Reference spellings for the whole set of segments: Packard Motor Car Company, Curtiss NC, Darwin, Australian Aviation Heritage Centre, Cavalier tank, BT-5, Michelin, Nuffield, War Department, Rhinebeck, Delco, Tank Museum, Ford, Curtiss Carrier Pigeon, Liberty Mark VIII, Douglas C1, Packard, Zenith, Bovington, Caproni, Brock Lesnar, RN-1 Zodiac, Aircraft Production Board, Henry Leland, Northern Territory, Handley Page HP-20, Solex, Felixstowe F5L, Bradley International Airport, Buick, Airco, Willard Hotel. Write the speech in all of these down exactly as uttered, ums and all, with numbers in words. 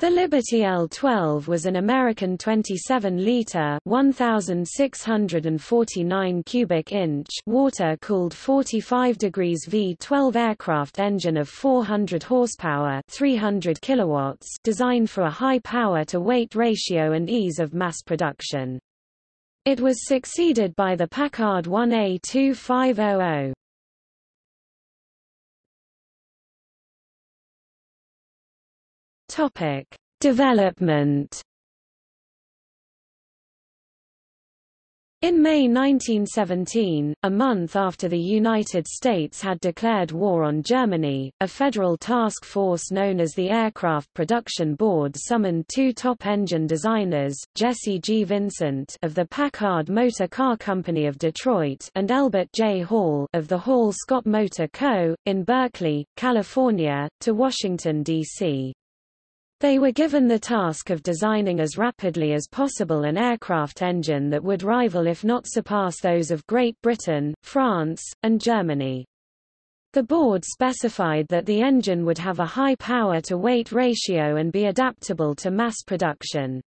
The Liberty L twelve was an American twenty-seven liter one thousand six hundred forty-nine cubic inch water-cooled forty-five degrees V twelve aircraft engine of four hundred horsepower (three hundred kilowatts) designed for a high power-to-weight ratio and ease of mass production. It was succeeded by the Packard one A twenty-five hundred. Topic: Development. In May nineteen seventeen, a month after the United States had declared war on Germany, a federal task force known as the Aircraft Production Board summoned two top engine designers, Jesse G. Vincent of the Packard Motor Car Company of Detroit and Albert J. Hall of the Hall-Scott Motor Company in Berkeley, California, to Washington, D C They were given the task of designing as rapidly as possible an aircraft engine that would rival if not surpass those of Great Britain, France, and Germany. The board specified that the engine would have a high power-to-weight ratio and be adaptable to mass production.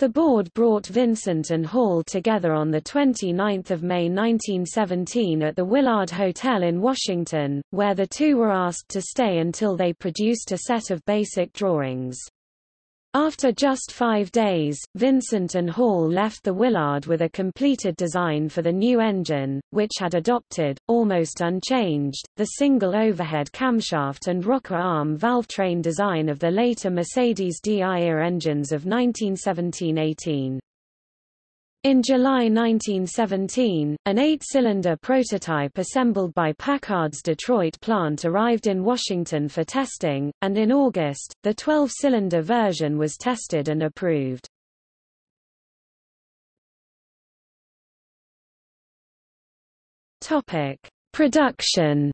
The board brought Vincent and Hall together on the twenty-ninth of May nineteen seventeen at the Willard Hotel in Washington, where the two were asked to stay until they produced a set of basic drawings. After just five days, Vincent and Hall left the Willard with a completed design for the new engine, which had adopted, almost unchanged, the single overhead camshaft and rocker arm valvetrain design of the later Mercedes D I era engines of nineteen seventeen eighteen. In July nineteen seventeen, an eight-cylinder prototype assembled by Packard's Detroit plant arrived in Washington for testing, and in August, the twelve-cylinder version was tested and approved. Topic: Production.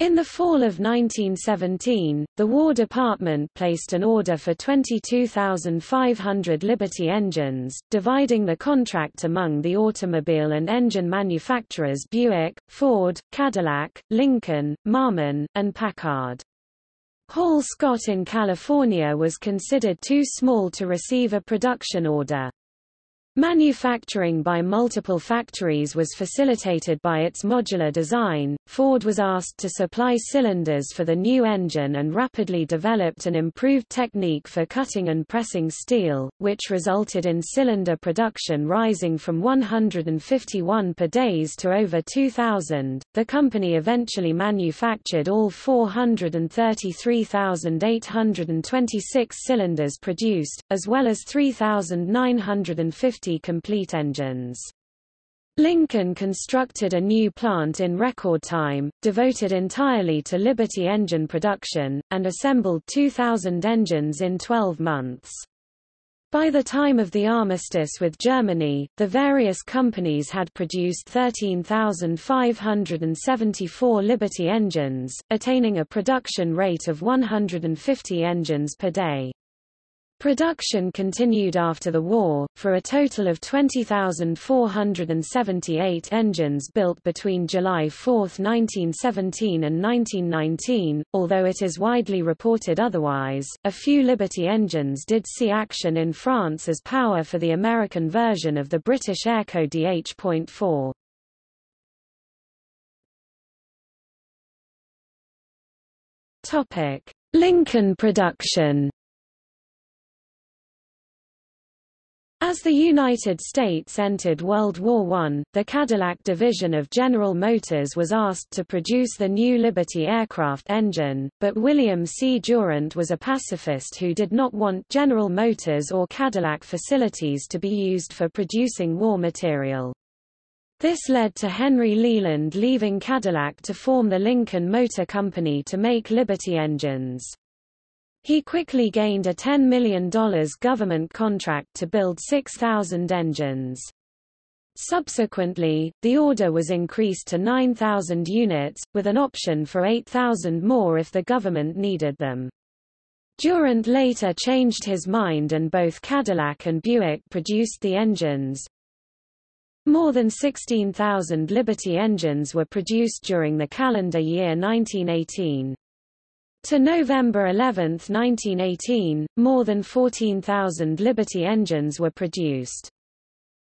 In the fall of nineteen seventeen, the War Department placed an order for twenty-two thousand five hundred Liberty engines, dividing the contract among the automobile and engine manufacturers Buick, Ford, Cadillac, Lincoln, Marmon, and Packard. Hall-Scott in California was considered too small to receive a production order. Manufacturing by multiple factories was facilitated by its modular design. Ford was asked to supply cylinders for the new engine and rapidly developed an improved technique for cutting and pressing steel, which resulted in cylinder production rising from one hundred fifty-one per days to over two thousand. The company eventually manufactured all four hundred thirty-three thousand eight hundred twenty-six cylinders produced, as well as three thousand nine hundred fifty complete engines. Lincoln constructed a new plant in record time, devoted entirely to Liberty engine production, and assembled two thousand engines in twelve months. By the time of the armistice with Germany, the various companies had produced thirteen thousand five hundred seventy-four Liberty engines, attaining a production rate of one hundred fifty engines per day. Production continued after the war, for a total of twenty thousand four hundred seventy-eight engines built between July fourth nineteen seventeen and nineteen nineteen, although it is widely reported otherwise. A few Liberty engines did see action in France as power for the American version of the British Airco D H point four. Topic: Lincoln production. As the United States entered World War One, the Cadillac division of General Motors was asked to produce the new Liberty aircraft engine, but William C. Durant was a pacifist who did not want General Motors or Cadillac facilities to be used for producing war material. This led to Henry Leland leaving Cadillac to form the Lincoln Motor Company to make Liberty engines. He quickly gained a ten million dollar government contract to build six thousand engines. Subsequently, the order was increased to nine thousand units, with an option for eight thousand more if the government needed them. Durant later changed his mind and both Cadillac and Buick produced the engines. More than sixteen thousand Liberty engines were produced during the calendar year nineteen eighteen. To November eleventh nineteen eighteen, more than fourteen thousand Liberty engines were produced.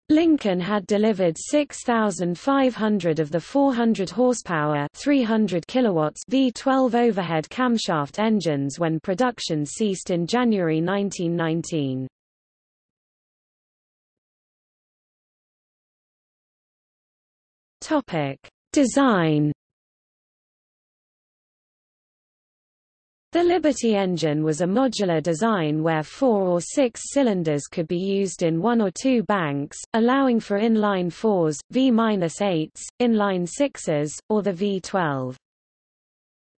Lincoln had delivered six thousand five hundred of the four hundred horsepower three hundred kilowatts V twelve overhead camshaft engines when production ceased in January nineteen nineteen. Topic: Design. The Liberty engine was a modular design where four or six cylinders could be used in one or two banks, allowing for inline fours, V eights, inline sixes, or the V twelve.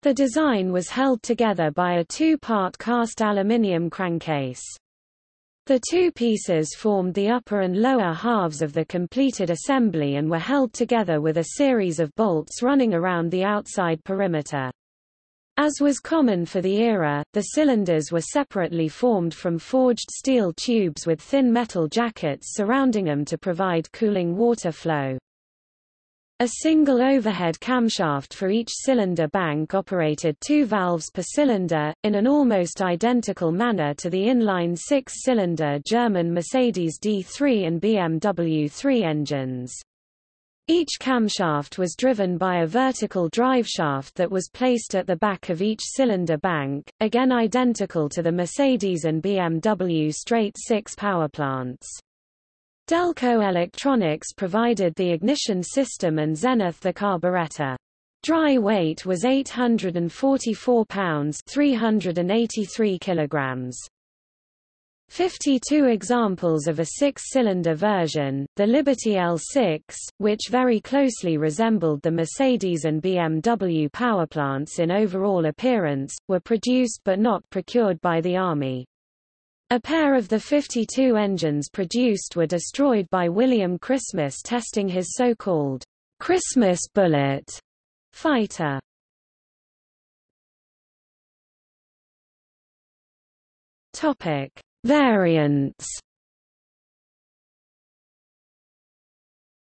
The design was held together by a two-part cast aluminium crankcase. The two pieces formed the upper and lower halves of the completed assembly and were held together with a series of bolts running around the outside perimeter. As was common for the era, the cylinders were separately formed from forged steel tubes with thin metal jackets surrounding them to provide cooling water flow. A single overhead camshaft for each cylinder bank operated two valves per cylinder, in an almost identical manner to the inline six-cylinder German Mercedes D three and B M W three engines. Each camshaft was driven by a vertical driveshaft that was placed at the back of each cylinder bank, again identical to the Mercedes and B M W straight-six powerplants. Delco Electronics provided the ignition system and Zenith the carburetor. Dry weight was eight hundred forty-four pounds (three hundred eighty-three kilograms). fifty-two examples of a six-cylinder version, the Liberty L six, which very closely resembled the Mercedes and B M W powerplants in overall appearance, were produced but not procured by the Army. A pair of the fifty-two engines produced were destroyed by William Christmas testing his so-called Christmas Bullet fighter. Variants: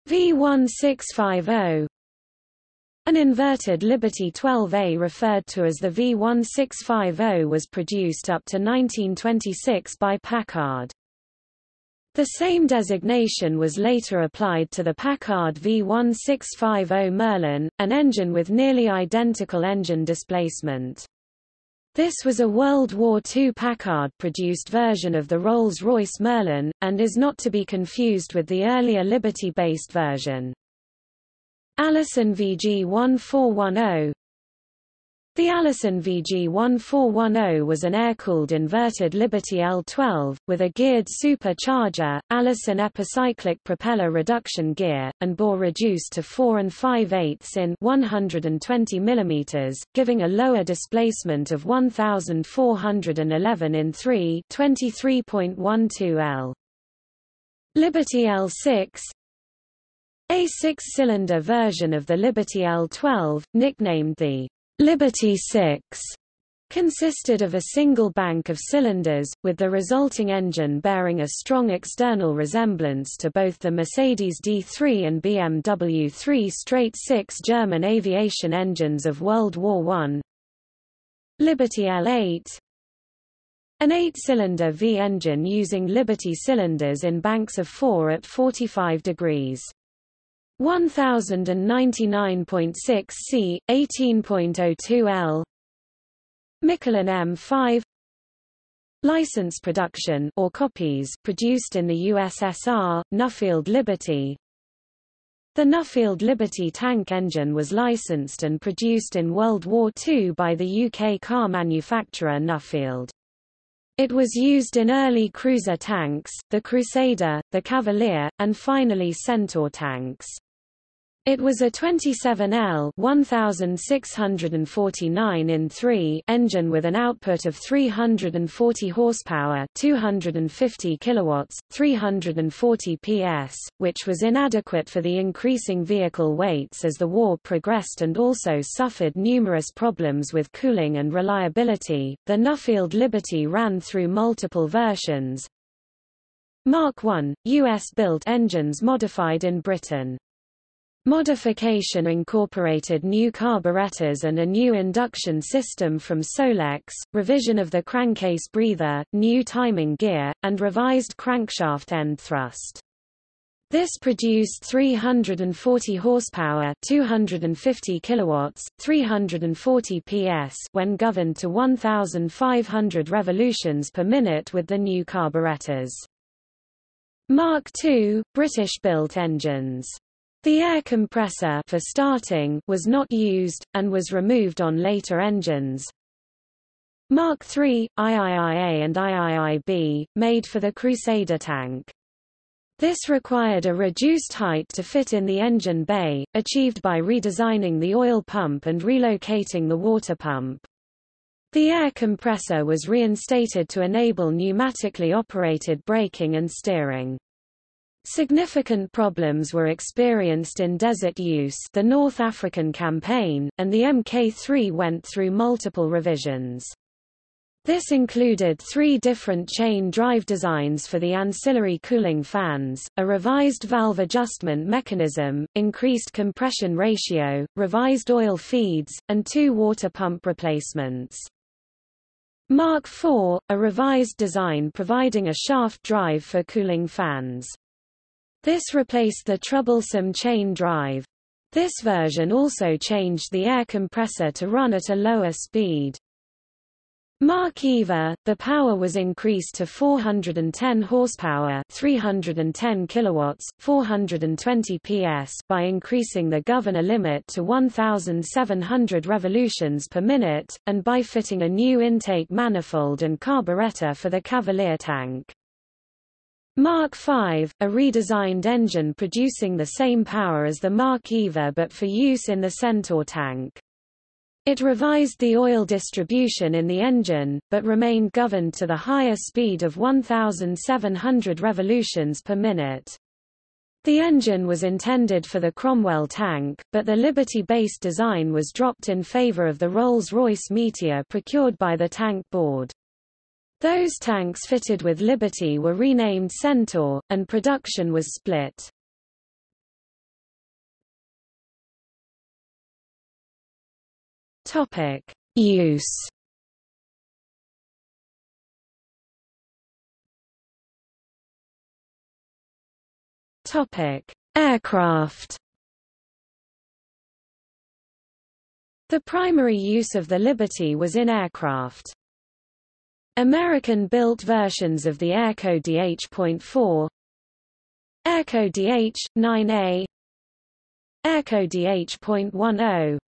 V sixteen fifty, an inverted Liberty twelve A referred to as the V sixteen fifty was produced up to nineteen twenty-six by Packard. The same designation was later applied to the Packard V sixteen fifty Merlin, an engine with nearly identical engine displacement. This was a World War Two Packard-produced version of the Rolls-Royce Merlin, and is not to be confused with the earlier Liberty-based version. Allison V G one four one zero. The Allison V G one four one zero was an air-cooled inverted Liberty L twelve, with a geared supercharger, Allison epicyclic propeller reduction gear, and bore reduced to four and five eighths in one hundred twenty millimeters, giving a lower displacement of one thousand four hundred eleven in three twenty-three point one two L. Liberty L six, a six-cylinder version of the Liberty L twelve, nicknamed the Liberty six, consisted of a single bank of cylinders, with the resulting engine bearing a strong external resemblance to both the Mercedes D three and B M W three straight-six German aviation engines of World War One. Liberty L eight, an eight-cylinder V engine using Liberty cylinders in banks of four at forty-five degrees. ten ninety-nine point six C, eighteen point zero two L. Michelin M five, license production or copies produced in the U S S R, Nuffield Liberty. The Nuffield Liberty tank engine was licensed and produced in World War Two by the U K car manufacturer Nuffield. It was used in early Cruiser tanks, the Crusader, the Cavalier, and finally Centaur tanks. It was a twenty-seven L one thousand six hundred forty-nine in three engine with an output of three hundred forty horsepower, two hundred fifty kilowatts, three hundred forty P S, which was inadequate for the increasing vehicle weights as the war progressed and also suffered numerous problems with cooling and reliability. The Nuffield Liberty ran through multiple versions. Mark one, U S-built engines modified in Britain. Modification incorporated new carburetors and a new induction system from Solex, revision of the crankcase breather, new timing gear, and revised crankshaft end thrust. This produced three hundred forty horsepower, two hundred fifty kilowatts, three hundred forty P S when governed to one thousand five hundred revolutions per minute with the new carburetors. Mark two, British-built engines. The air compressor for starting was not used, and was removed on later engines. Mark three, two A and two B, made for the Crusader tank. This required a reduced height to fit in the engine bay, achieved by redesigning the oil pump and relocating the water pump. The air compressor was reinstated to enable pneumatically operated braking and steering. Significant problems were experienced in desert use, the North African campaign, and the M K three went through multiple revisions. This included three different chain drive designs for the ancillary cooling fans, a revised valve adjustment mechanism, increased compression ratio, revised oil feeds, and two water pump replacements. Mark four, a revised design providing a shaft drive for cooling fans. This replaced the troublesome chain drive. This version also changed the air compressor to run at a lower speed. Mark E V A, the power was increased to four hundred ten horsepower, three hundred ten kilowatts, four hundred twenty P S by increasing the governor limit to one thousand seven hundred revolutions per minute, and by fitting a new intake manifold and carburetor for the Cavalier tank. Mark five, a redesigned engine producing the same power as the Mark E V A but for use in the Centaur tank. It revised the oil distribution in the engine, but remained governed to the higher speed of one thousand seven hundred revolutions per minute. The engine was intended for the Cromwell tank, but the Liberty-based design was dropped in favor of the Rolls-Royce Meteor procured by the tank board. Those tanks fitted with Liberty were renamed Centaur, and production was split. Topic: Use. Topic: Aircraft. The primary use of the Liberty was in aircraft. American-built versions of the Airco D H point four, Airco D H point nine A, Airco D H point ten,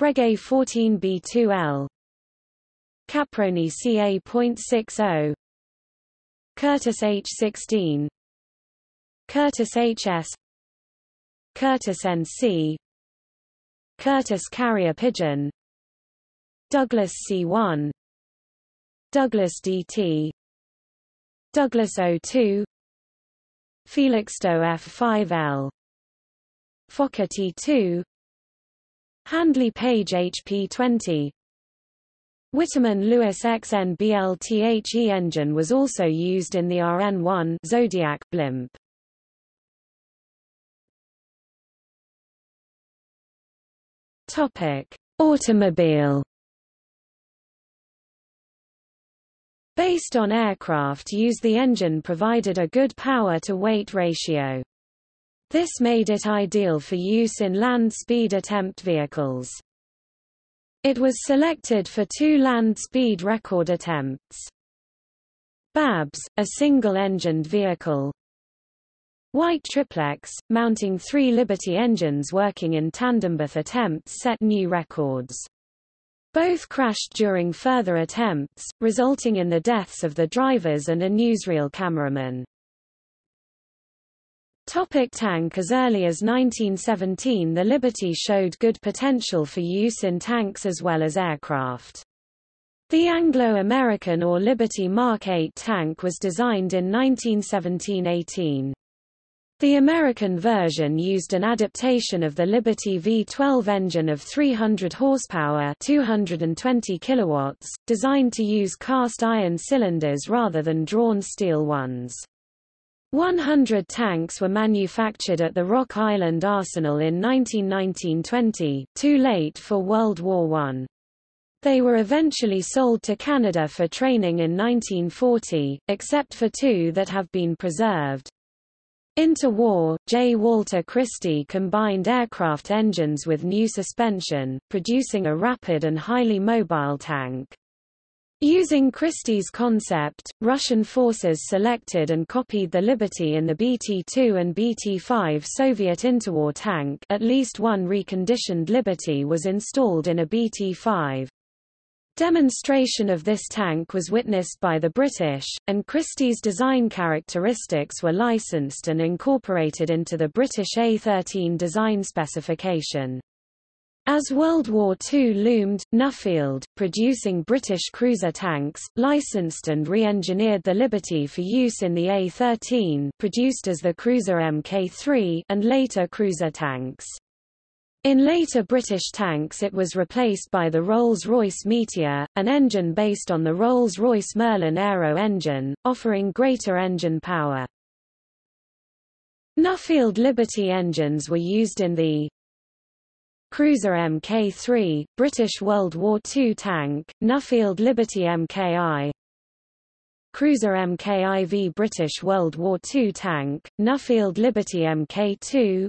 Breguet fourteen B two L, Caproni C A point sixty, Curtiss H sixteen, Curtiss H S, Curtiss N C, Curtiss Carrier Pigeon, Douglas C one, Douglas D T, Douglas O two, Felixstowe F five L, Fokker T two, Handley Page H P twenty. Whitman Lewis X N B L T H E engine was also used in the R N one Zodiac blimp. Topic: Automobile. Based on aircraft use, the engine provided a good power-to-weight ratio. This made it ideal for use in land speed attempt vehicles. It was selected for two land speed record attempts. BABS, a single-engined vehicle. White Triplex, mounting three Liberty engines working in tandem. Both attempts set new records. Both crashed during further attempts, resulting in the deaths of the drivers and a newsreel cameraman. Topic: Tank. As early as nineteen seventeen, the Liberty showed good potential for use in tanks as well as aircraft. The Anglo-American or Liberty Mark eight tank was designed in nineteen seventeen eighteen. The American version used an adaptation of the Liberty V twelve engine of three hundred horsepower, two hundred twenty kilowatts, designed to use cast iron cylinders rather than drawn steel ones. one hundred tanks were manufactured at the Rock Island Arsenal in nineteen nineteen to twenty, too late for World War One. They were eventually sold to Canada for training in nineteen forty, except for two that have been preserved. Interwar, J. Walter Christie combined aircraft engines with new suspension, producing a rapid and highly mobile tank. Using Christie's concept, Russian forces selected and copied the Liberty in the B T two and B T five Soviet interwar tank. At least one reconditioned Liberty was installed in a B T five. Demonstration of this tank was witnessed by the British, and Christie's design characteristics were licensed and incorporated into the British A thirteen design specification. As World War Two loomed, Nuffield, producing British cruiser tanks, licensed and re-engineered the Liberty for use in the A thirteen, produced as the Cruiser M K three, and later cruiser tanks. In later British tanks it was replaced by the Rolls-Royce Meteor, an engine based on the Rolls-Royce Merlin aero engine, offering greater engine power. Nuffield Liberty engines were used in the Cruiser M K three, British World War Two tank, Nuffield Liberty M K I, Cruiser M K I V, British World War Two tank, Nuffield Liberty M K two,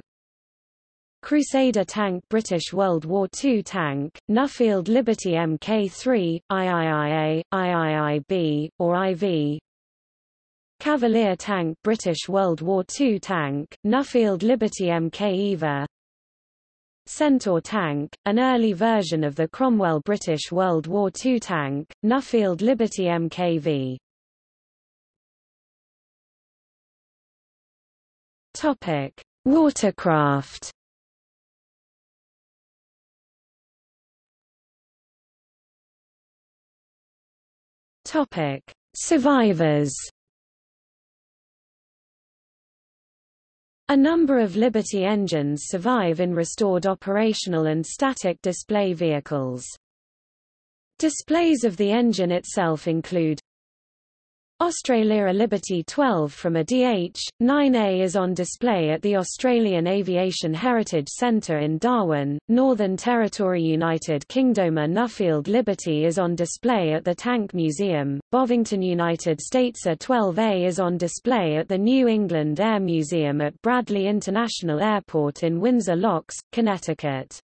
Crusader tank, British World War Two tank, Nuffield Liberty M K three, I I I A, I I I B, or four, Cavalier tank, British World War Two tank, Nuffield Liberty M K Eva, Centaur tank, an early version of the Cromwell British World War Two tank, Nuffield Liberty M K V. Topic: Watercraft. Topic: Survivors. A number of Liberty engines survive in restored operational and static display vehicles. Displays of the engine itself include Australia. A Liberty twelve from a D H nine A is on display at the Australian Aviation Heritage Centre in Darwin, Northern Territory, United Kingdom. A Nuffield Liberty is on display at the Tank Museum, Bovington, United States. A twelve A is on display at the New England Air Museum at Bradley International Airport in Windsor Locks, Connecticut.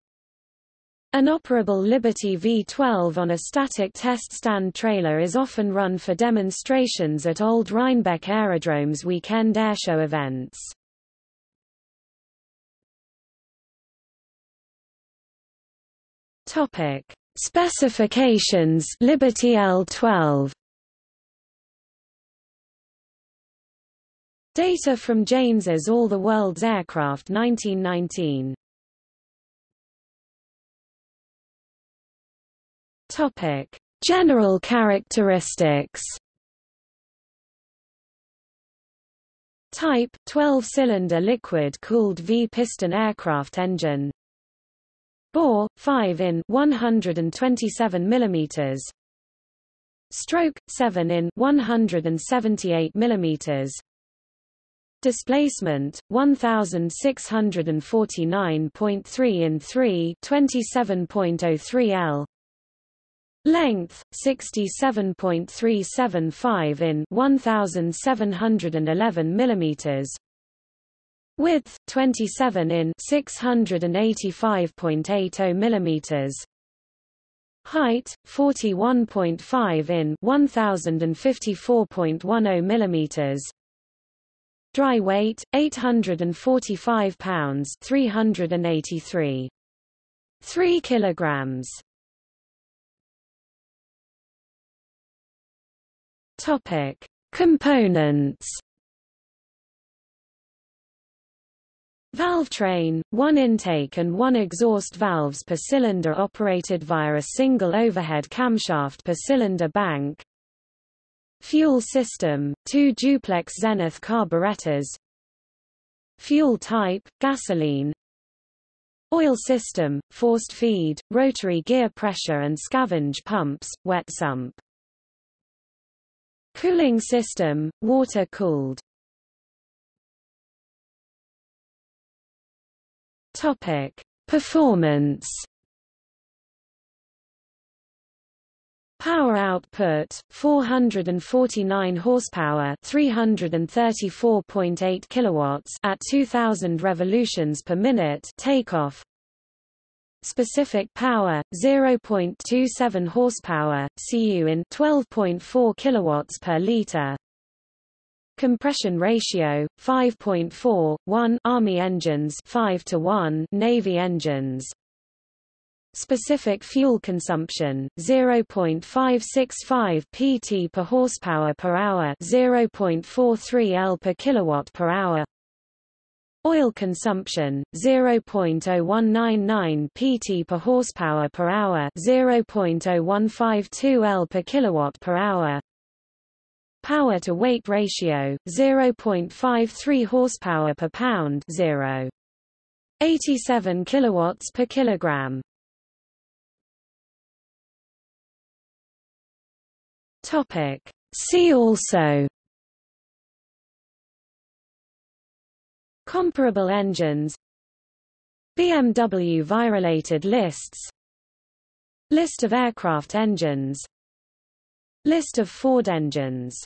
An operable Liberty V twelve on a static test stand trailer is often run for demonstrations at Old Rhinebeck Aerodrome's weekend airshow events. Topic: Specifications. Liberty L twelve. Data from James's All the World's Aircraft nineteen nineteen. Topic: General characteristics. Type: twelve-cylinder liquid-cooled V-piston aircraft engine. Bore: five in one hundred twenty-seven millimeters. Stroke: seven in one hundred seventy-eight millimeters. Displacement: one thousand six hundred forty-nine point three in three, twenty-seven point oh three L. Length, sixty-seven point three seven five in one thousand seven hundred eleven millimeters. Width, twenty-seven in six hundred eighty-five point eight zero millimeters. Height, forty-one point five in one thousand fifty-four point one zero millimeters. Dry weight, eight hundred forty-five pounds, three hundred eighty-three point three kilograms. Topic: Components. Valve train, one intake and one exhaust valves per cylinder operated via a single overhead camshaft per cylinder bank. Fuel system, two duplex Zenith carburetors. Fuel type, gasoline. Oil system, forced feed, rotary gear pressure and scavenge pumps, wet sump. Cooling system, water-cooled. Topic: Performance. Power output: four hundred forty-nine horsepower, three hundred thirty-four point eight kilowatts at two thousand revolutions per minute takeoff. Specific power: zero point two seven horsepower, C U in twelve point four kilowatts per liter. Compression ratio: five point four one Army engines, five to one Navy engines. Specific fuel consumption: zero point five six five P T per horsepower per hour, zero point four three L per kilowatt per hour. Oil consumption: zero point zero one nine nine P T per horsepower per hour, zero point zero one five two L per kilowatt per hour. Power to weight ratio: zero point five three horsepower per pound, zero point eight seven kilowatts per kilogram. Topic: See also. Comparable engines. B M W V I-related lists. List of aircraft engines. List of Ford engines.